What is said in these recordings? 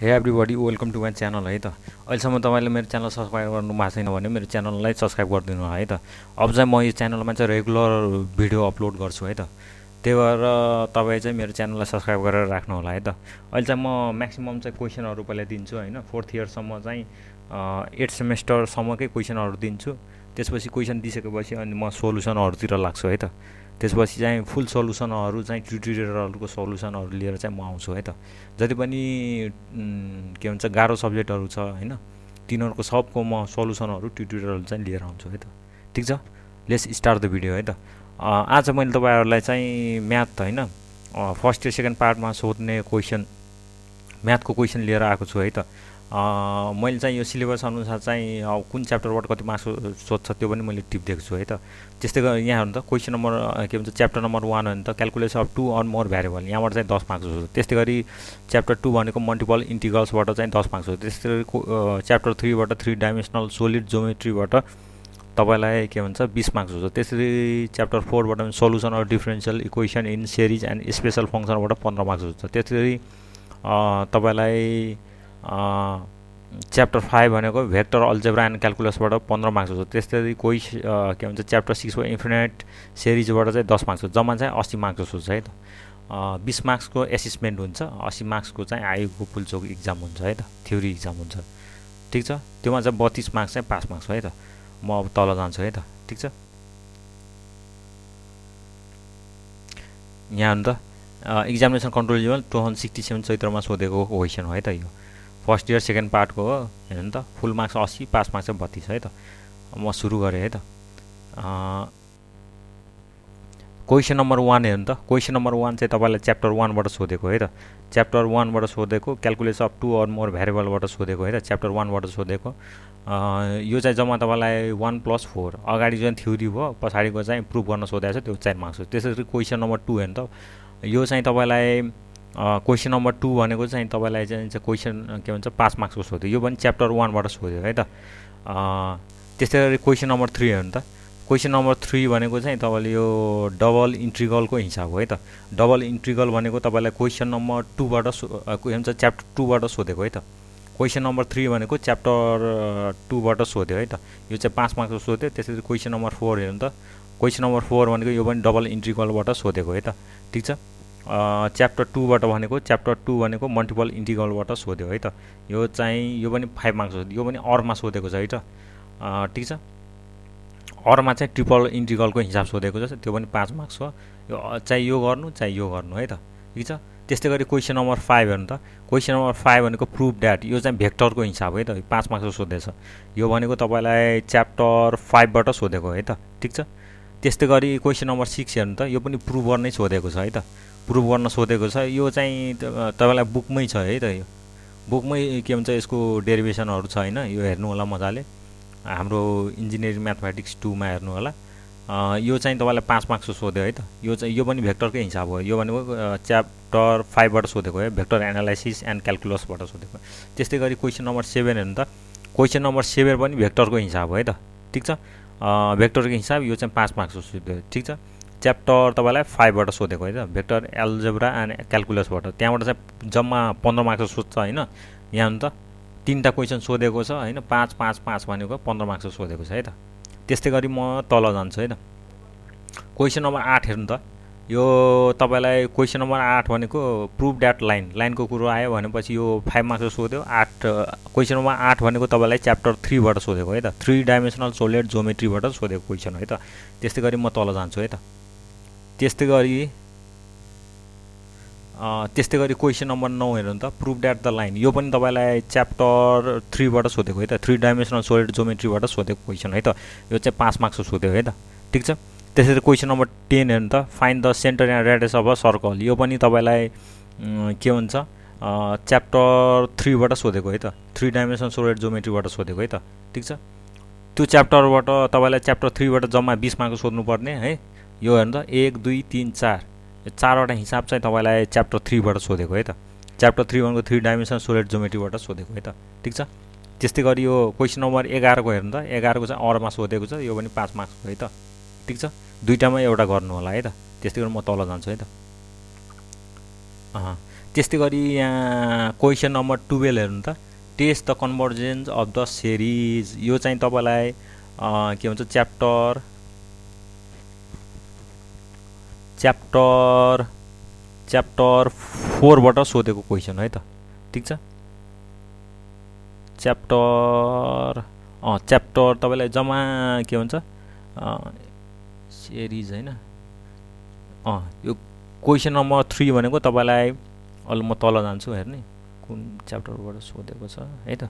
हे everybody welcome to my channel है त अहिलेसम्म तपाईले मेरो च्यानल सब्स्क्राइब गर्नु भएको छैन भने मेरो च्यानललाई सब्स्क्राइब गरिदिनु है त। अब चाहिँ म यो च्यानलमा चाहिँ रेगुलर भिडियो अपलोड गर्छु है त, त्यही भएर तपाई चाहिँ मेरो च्यानललाई सब्स्क्राइब गरेर राख्नु होला है त। अहिले चाहिँ म म्याक्सिमम चाहिँ क्वेशनहरु पहिले दिन्छु हैन, 4th इयर सम्म चाहिँ 8 सेमेस्टर सम्मकै क्वेशनहरु दिन्छु, त्यसपछि क्वेशन दिइसकेपछि अनि म सोलुसनहरुतिर लाग्छु है त। त्यसपछि चाहिँ फुल सोलुसनहरु चाहिँ ट्युटोरियलहरुको सोलुसनहरु लिएर चाहिँ म आउँछु है त। जति पनि के हुन्छ गाह्रो सब्जेक्टहरु छ हैन, तिनीहरुको सबको म सोलुसनहरु ट्युटोरियल चाहिँ लिएर आउँछु है त। ठीक छ, लेट्स स्टार्ट द भिडियो है त। आज मैले तपाईहरुलाई चाहिँ म्याथ हैन फर्स्ट र सेकेन्ड पार्टमा सोध्ने क्वेशन म्याथको क्वेशन लिएर आएको छु है त। मैले चाहिँ यो सिलेबस अनुसार चाहिँ अब कुन च्याप्टरबाट कति मार्क्स सोध्छ त्यो पनि मैले टिप दिएको छु है त। त्यस्तै गरी यहाँ हेर्नु त क्वेशन नम्बर के भन्छ च्याप्टर नम्बर 1 हो नि त, calculation of 2 or more variable, यहाँबाट चाहिँ 10 मार्क्स हो। त्यस्तै गरी च्याप्टर 2 भनेको मल्टिपल इन्टिग्रल्सबाट चाहिँ 10 मार्क्स हो। त्यस्तै गरी च्याप्टर 3 बाट 3 डाइमेन्सनल सोलिड ज्योमेट्रीबाट तपाईलाई के भन्छ 20 मार्क्स हो। त्यसरी च्याप्टर 4 बाट solution of differential equation in series and special फंक्शनबाट 15 मार्क्स हो। त्यसरी तपाईलाई च्याप्टर 5 भनेको भेक्टर अल्जेब्रा एन्ड क्याल्कुलसबाट 15 मार्क्स हो। त्यसैगरी कोही के भन्छ च्याप्टर 6 वा इन्फिनिट सिरिजबाट चाहिँ 10 मार्क्स हो। जम्मा चाहिँ 80 मार्क्स हुन्छ है त। 20 मार्क्सको एसेसमेन्ट हुन्छ, 80 मार्क्सको चाहिँ आयोको पुल्चोक एक्जाम हुन्छ है त, थ्योरी एक्जाम हुन्छ। ठीक छ, त्यसमा चाहिँ 32 मार्क्स चाहिँ पास मार्क्स हो है त। म अब तल जान्छु है त। ठीक छ, यहाँ हुन्छ एक्जामिनेसन कन्ट्रोल लेभल 267 चैत्रमा सोधेको क्वेशन हो है त। यो फर्स्ट इयर सेकेन्ड पार्ट को हेन त, फुल मार्क्स 80, पास मार्क्स 32 है त। म सुरु गरे है त। क्वेशन नम्बर 1 हेन त, क्वेशन नम्बर 1 चाहिँ तपाईलाई च्याप्टर 1 बाट सोधेको है त। च्याप्टर 1 बाट सोधेको calculation of 2 or more variable बाट सोधेको है त, च्याप्टर 1 बाट सोधेको। यो चाहिँ जम्मा तपाईलाई 1 + 4, अगाडि जुन थ्योरी भयो पछाडीको चाहिँ प्रुफ गर्न सोधेको छ त्यो 4 मार्क्स हो। त्यसैगरी क्वेशन नम्बर 2 हेन त, यो चाहिँ तपाईलाई क्वेशन नम्बर 2 भनेको चाहिँ तपाईलाई चाहिँ क्वेशन के भन्छ 5 मार्क्स को सोध्यो। यो पनि च्याप्टर 1 बाट सोध्यो है त। त्यसै गरी क्वेशन नम्बर 3 हो नि त। क्वेशन नम्बर 3 भनेको चाहिँ तपाईले यो डबल इन्ट्रिगल को हिसाब हो है त। डबल इन्ट्रिगल भनेको तपाईलाई क्वेशन नम्बर 2 बाट के भन्छ च्याप्टर 2 बाट सोधेको है त। क्वेशन नम्बर 3 भनेको च्याप्टर 2 बाट सोध्यो है त। यो चाहिँ 5 मार्क्स को सोध्यो। त्यसै गरी क्वेशन नम्बर 4 हो नि त। क्वेशन नम्बर 4 भनेको यो पनि डबल इन्ट्रिगल बाट सोधेको है त। ठीक छ, च्याप्टर 2 बाट भनेको मल्टिपल इन्टिग्रल बाट सोध्यो है त। यो चाहिँ यो पनि 5 मार्क्स हो। यो पनि अरमा सोधेको छ है त। ठीक छ, अरमा चाहिँ ट्रिपल इन्टिग्रल को हिसाब सोधेको छ, त्यो पनि 5 मार्क्स हो। यो चाहिँ यो गर्नु चाहिँ यो गर्नु है त। ठीक छ, त्यस्तै गरी क्वेशन नम्बर 5 हेर्नु त। क्वेशन नम्बर 5 भनेको प्रूफ दैट, यो चाहिँ भेक्टर को हिसाब है त, 5 मार्क्स सोधेछ। यो भनेको तपाईलाई च्याप्टर 5 बाट सोधेको है त। ठीक छ, त्यस्तै गरी क्वेशन नम्बर 6 हेर्नु त। यो पनि प्रूफ गर्नै सोधेको छ है त, प्रुफ गर्न सोधेको छ। यो चाहिँ तपाईलाई बुकमै छ है त। यो बुकमै के भन्छ यसको डेरिभेसनहरु छ हैन, यो हेर्नु होला मजाले, हाम्रो इन्जिनियरिङ म्याथमेटिक्स 2 मा हेर्नु होला। यो चाहिँ तपाईलाई 5 मार्क्सको सोध्यो है त। यो चाहिँ यो पनि भेक्टरकै हिसाब हो। यो भनेको च्याप्टर 5 बाट सोधेको है, भेक्टर एनालाइसिस एन्ड क्याल्कुलस बाट सोधेको। त्यस्तै गरी क्वेशन नम्बर 7 हेर्नु त। क्वेशन नम्बर 7 पनि भेक्टरको हिसाब हो है त। ठीक छ, भेक्टरको हिसाब, यो चाहिँ 5 मार्क्सको सोध्यो। ठीक छ, च्याप्टर तपाईलाई 5 बाट सोधेको है त, भेक्टर एल्जेब्रा एन्ड क्याल्कुलसबाट। त्यहाँबाट चाहिँ जम्मा 15 मार्क्स सोध्छ हैन। यहाँ हुन्छ तीनटा क्वेशन सोधेको छ हैन, 5 5 5 भनेको 15 मार्क्स सोधेको छ है त। त्यस्तै गरी म तल जान्छु है त। क्वेशन नम्बर 8 हेर्नु त। यो तपाईलाई क्वेशन नम्बर 8 भनेको प्रूफ दैट लाइन, लाइनको कुरो आयो भनेपछि यो 5 मार्क्स सोध्यो। 8 क्वेशन नम्बर 8 भनेको तपाईलाई च्याप्टर 3 बाट सोधेको है त, 3 डाइमेन्सनल सोलिड ज्योमेट्री बाट सोधेको क्वेशन हो है त। त्यस्तै गरी म तल जान्छु है त। त्यस्तै गरी क्वेशन नम्बर 9 हेर्नु त। प्रूफ दैट द लाइन, यो पनि तपाईलाई च्याप्टर 3 बाट सोधेको है त, 3 डाइमेन्सनल सोलिड ज्योमेट्री बाट सोधेको क्वेशन है त। यो चाहिँ 5 मार्क्स सोध्यो है त। ठीक छ, त्यसैले क्वेशन नम्बर 10 हेर्नु त। Find the centre and radius of a circle, यो पनि तपाईलाई के भन्छ च्याप्टर 3 बाट सोधेको है त, 3 डाइमेन्सनल सोलिड ज्योमेट्री बाट सोधेको है त। ठीक छ, त्यो च्याप्टरबाट तपाईलाई च्याप्टर 3 बाट जम्मा 20 मार्क्स सोध्नु पर्ने है। यो हेर्नु त 1 2 3 4, यो 4 वटा हिसाब चाहिँ तपाईलाई च्याप्टर 3 बाट सोधेको है त। च्याप्टर 3 भनेको 3 डाइमेन्सनल सोलिड ज्योमेट्री बाट सोधेको है त। ठीक छ, त्यस्तै गरी यो क्वेशन नम्बर 11 को हेर्नु त। 11 को चाहिँ अरमा सोधेको छ, यो पनि 5 मार्क्स हो है त। ठीक छ, दुईटामा एउटा गर्नु होला है त। त्यस्तै गरी म तल जान्छु है त। त्यस्तै गरी यहाँ क्वेशन नम्बर 12 हेर्नु त test the convergence of the series यो चाहिँ तपाईलाई के भन्छ च्याप्टर 4 बाट सोधेको क्वेशन है त ठीक छ च्याप्टर तपाईलाई जम्मा के भन्छ सीरीज हैन यो क्वेशन नम्बर 3 भनेको तपाईलाई अल म तल जान्छु हेर्ने कुन च्याप्टरबाट सोधेको छ है त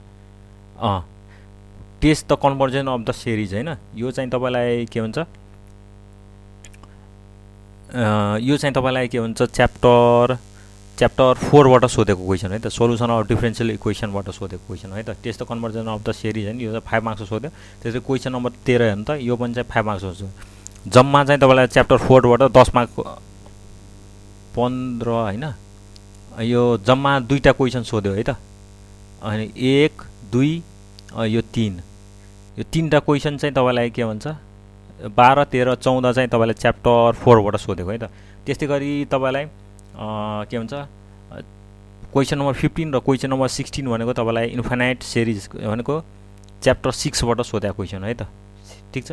test the convergence of the series हैन यो चाहिँ तपाईलाई के हुन्छ च्याप्टर 4 बाट सोधेको क्वेशन है त सोलुसन अफ डिफरेंशियल इक्वेशन बाट सोधेको क्वेशन है त test the convergence of the series हैन यो 5 मार्क्स सोध्यो त्यसै क्वेशन नम्बर 13 हेर्नु त यो पनि चाहिँ 5 मार्क्स हुन्छ जम्मा चाहिँ तपाईलाई च्याप्टर 4 बाट 10 मार्क 15 हैन यो जम्मा दुईटा क्वेशन सोध्यो है त अनि 1 2 यो 3 यो तीनटा क्वेशन चाहिँ तपाईलाई के भन्छ 12 13 14 चाहिँ तपाईलाई च्याप्टर 4 बाट सोधेको है त त्यस्तै गरी तपाईलाई के भन्छ क्वेशन नम्बर 15 र क्वेशन नम्बर 16 भनेको तपाईलाई इन्फिनाइट सीरीज भनेको च्याप्टर 6 बाट सोध्या क्वेशन है त ठीक छ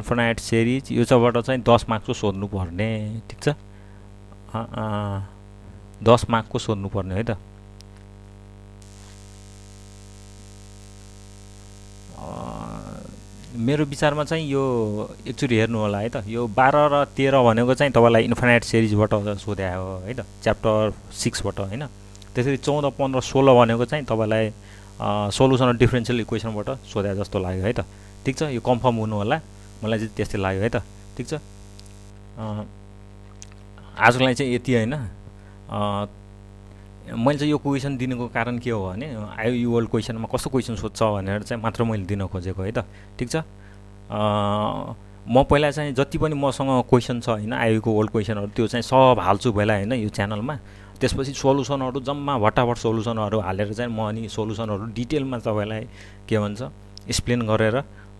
इन्फिनाइट सीरीज यो चबाट चाहिँ 10 मार्क को सोध्नु पर्ने ठीक छ 10 मार्क को सोध्नु पर्ने है त मेरो विचारमा चाहिँ यो एक्चुअली हेर्नु होला है त यो 12 र 13 भनेको चाहिँ तपाईलाई इन्फिनाइट सीरीज बाट सोध्या हो है त च्याप्टर 6 बाट हैन त्यसरी 14 15 16 भनेको चाहिँ तपाईलाई सोलुसन अफ डिफरेंशियल इक्वेशन बाट सोध्या जस्तो लाग्यो है त ठीक छ यो कन्फर्म हुनु होला मलाई चाहिँ त्यस्तै लाग्यो है त ठीक छ आजको लागि चाहिँ यति हैन मैले चाहिँ यो क्वेशन दिनुको कारण के हो भने आईओई वर्ल्ड क्वेशनमा कस्तो क्वेशन सोध्छ भनेर चाहिँ मात्र मैले दिन खोजेको है त ठीक छ म पहिला चाहिँ जति पनि मसँग क्वेशन छ हैन आईओई को वर्ल्ड क्वेशनहरु त्यो चाहिँ सब हाल्छु पहिला हैन यो च्यानलमा त्यसपछि सोलुसनहरु जम्मा भटाभट सोलुसनहरु हालेर चाहिँ म अनि सोलुसनहरु डिटेलमा तपाईलाई के भन्छ एक्सप्लेन गरेर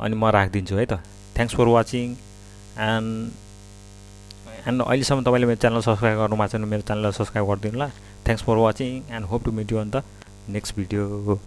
अनि म राख्दिन्छु है त थ्यांक्स फर वाचिङ and अहिलेसम्म तपाईले मेरो च्यानल सब्स्क्राइब गर्नु भएको छैन मेरो च्यानललाई सब्स्क्राइब गरिदिनु होला thanks for watching and hope to meet you on the next video.